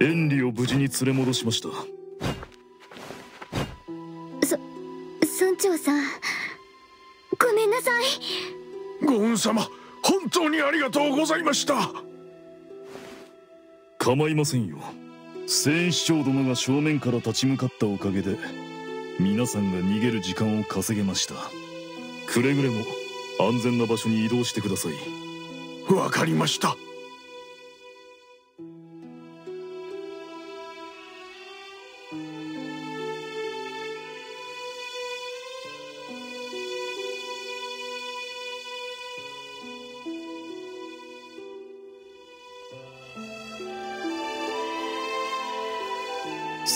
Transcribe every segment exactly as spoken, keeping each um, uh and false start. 園里を無事に連れ戻しました。そ村長さん、ごめんなさい。ご恩様、本当にありがとうございました。構いませんよ。千市長殿が正面から立ち向かったおかげで皆さんが逃げる時間を稼げました。くれぐれも安全な場所に移動してください。わかりました。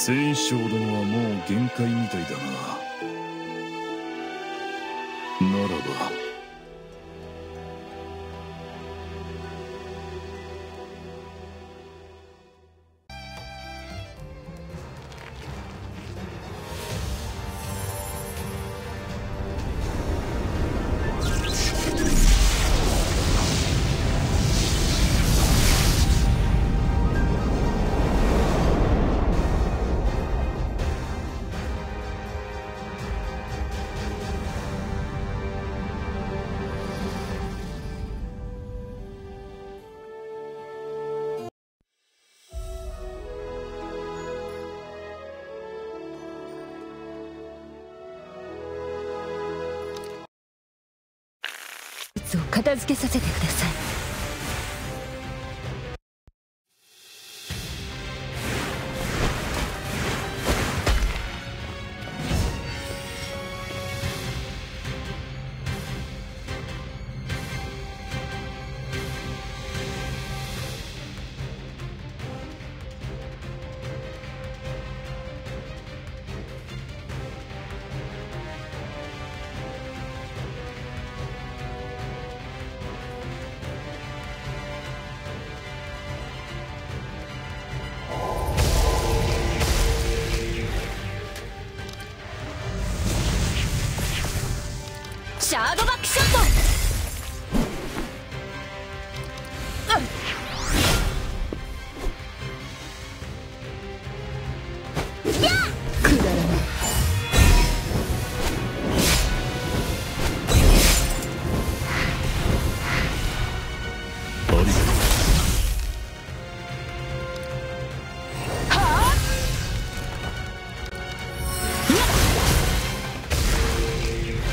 千師匠殿はもう限界みたいだな。ならば。片付けさせてください。シャードバックショット、うん、いやくだらない。ありがとう。はあ、お待たせっすよ。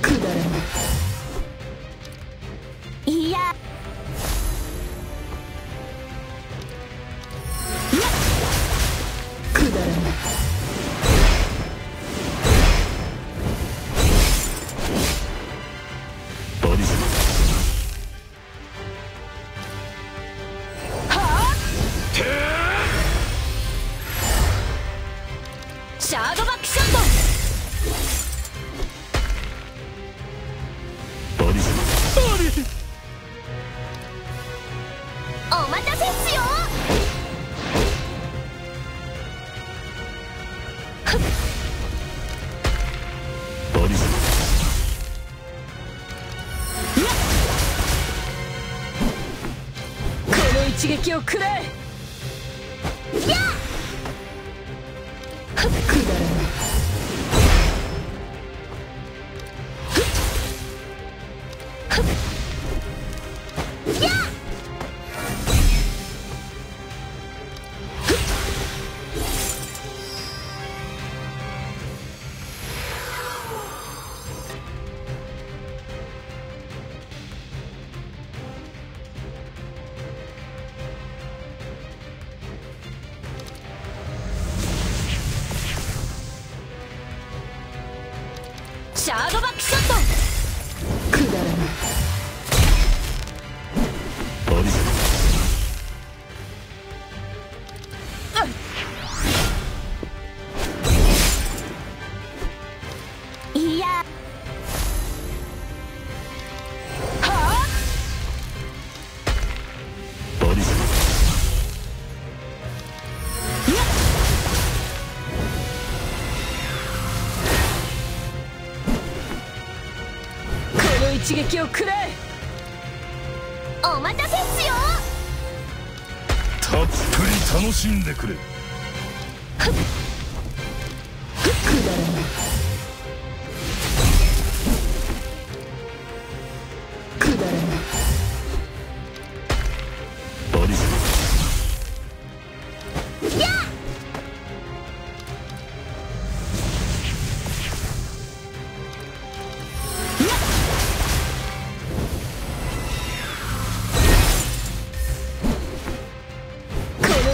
くだらない。いや。シャードバックショット、お待たせっすよ。この一撃をくれ。やっくだらない。シャードバックショット、くだらない。ありがとう。一撃をくれ。お待たせっすよ。たっぷり楽しんでくれ。くだらない、くだらない。ありそうや。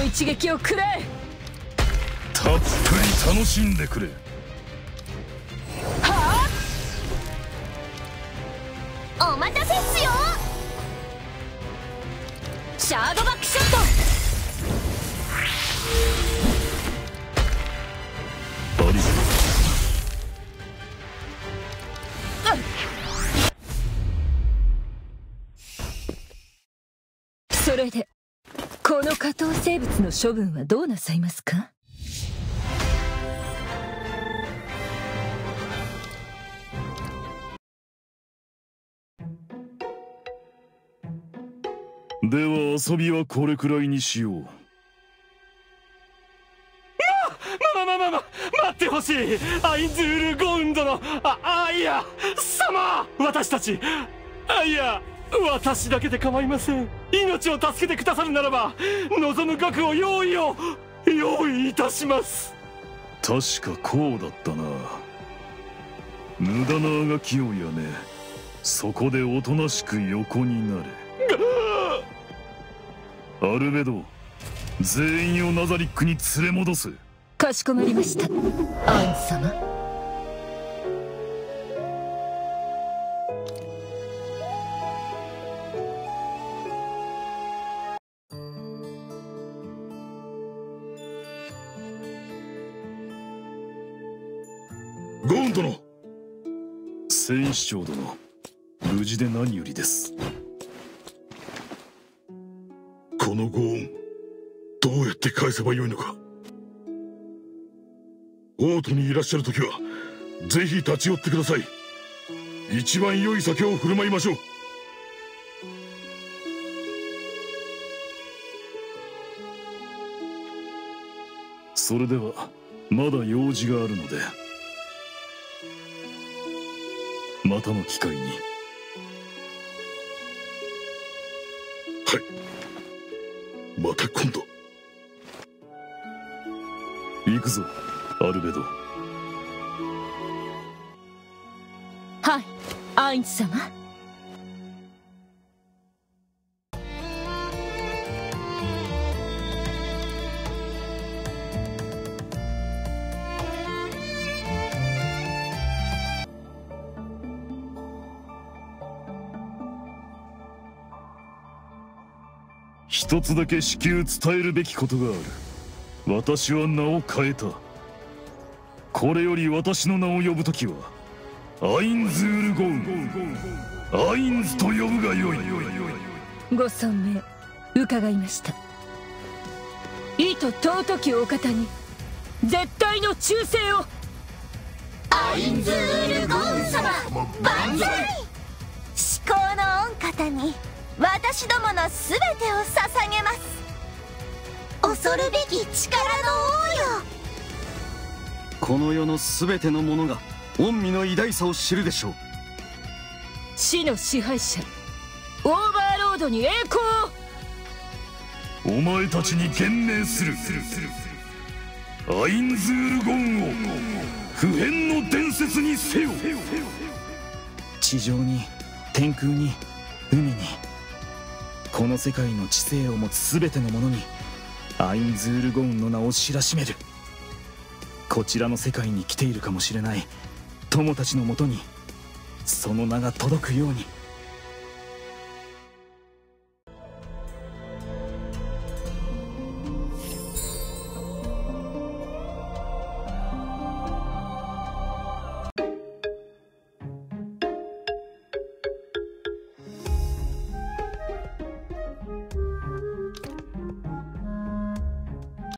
一撃をくれ。たっぷり楽しんでくれ。はあ、お待たせっすよ。シャードバックショット。バリバリ、うん、それでこの下等生物の処分はどうなさいますか？では遊びはこれくらいにしよう。ままままま待ってほしい。アイズール・ゴウンドのああいや様、私たち、あいや私だけで構いません。命を助けてくださるならば望む額を用意を用意いたします。確かこうだったな。無駄なあがきをやめ、そこでおとなしく横になれ。アルベド、全員をナザリックに連れ戻す。かしこまりました、アン様。ゴーン殿、戦士長殿、無事で何よりです。このご恩どうやって返せばよいのか。王都にいらっしゃる時はぜひ立ち寄ってください。一番良い酒を振る舞いましょう。それではまだ用事があるので、またの機会に。はい、また今度。行くぞ、アルベド。はい、アイン様。一つだけ至急伝えるべきことがある。私は名を変えた。これより私の名を呼ぶときはアインズール・ゴウン、アインズと呼ぶがよい。ご尊名伺いました。いと尊きお方に絶対の忠誠を。アインズール・ゴウン様、万歳。至高の御方に私どものすべてを捧げます。恐るべき力の王よ。この世のすべてのものが御身の偉大さを知るでしょう。死の支配者オーバーロードに栄光を。お前たちに厳命するアインズール・ゴンを不変の伝説にせよ。地上に、天空に、海に、この世界の知性を持つ全てのものにアインズール・ゴーンの名を知らしめる。こちらの世界に来ているかもしれない友たちのもとにその名が届くように。